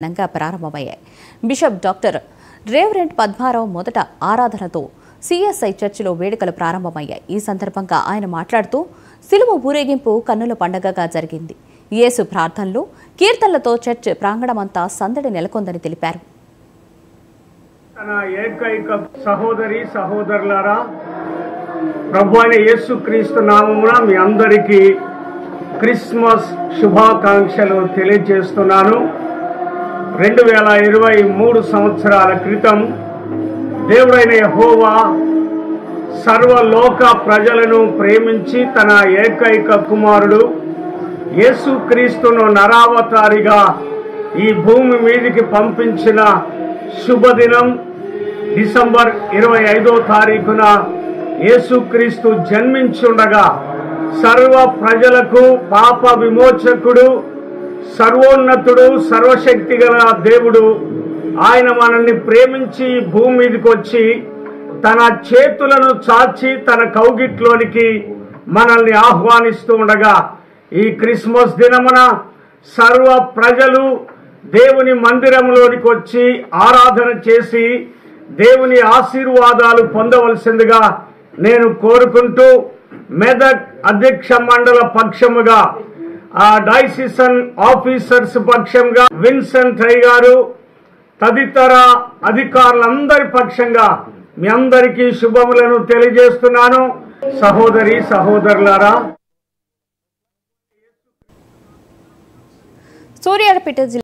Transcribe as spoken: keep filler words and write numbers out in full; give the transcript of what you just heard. ఘనంగా ప్రారంభమయ్యాయి. Bishop doctor reverend Padmarao మొదట ఆరాధనతో సిఎస్ఐ చర్చిలో వేడుకలు ప్రారంభమయ్యాయి. ఈ సందర్భంగా ఆయన మాట్లాడుతూ సిలువ ఊరేగింపు కన్నుల పండగగా జరిగింది. యేసు ప్రార్థనలు కీర్తనలతో చర్చ్ ప్రాంగణమంతా సందడి నెలకొందని తెలిపారు. తన ఏకైక సహోదరి సహోదరులారా, ప్రభువైన యేసుక్రీస్తు నామమున మీ అందరికీ క్రిస్మస్ శుభాకాంక్షలు తెలియజేస్తున్నాను. రెండు వేల ఇరవై మూడు సంవత్సరాల క్రితం దేవుడైన యెహోవా సర్వలోక ప్రజలను ప్రేమించి తన ఏకైక కుమారుడు యేసుక్రీస్తును నరావతారిగా ఈ భూమి మీదకి పంపించిన శుభదినం డిసెంబర్ ఇరవై ఐదో తారీఖున యేసుక్రీస్తు జన్మించుండగా సర్వ ప్రజలకు పాప విమోచకుడు, సర్వోన్నతుడు, సర్వశక్తి గల దేవుడు ఆయన మనల్ని ప్రేమించి భూమి మీదకి వచ్చి తన చేతులను చాచి తన కౌగిట్లోనికి మనల్ని ఆహ్వానిస్తూ ఉండగా ఈ క్రిస్మస్ దినమున సర్వ ప్రజలు దేవుని మందిరంలోనికి వచ్చి ఆరాధన చేసి దేవుని ఆశీర్వాదాలు పొందవలసిందిగా నేను కోరుకుంటూ మెదక్ అధ్యక్ష మండల పక్షముగా ఆ డైసిషన్ ఆఫీసర్స్ పక్షంగా విన్సెంట్ రై గారు తదితర అధికారులందరి పక్షంగా మీ అందరికీ శుభములను తెలియజేస్తున్నాను. సహోదరి సహోదరులారా, సూర్యాపేట జిల్లా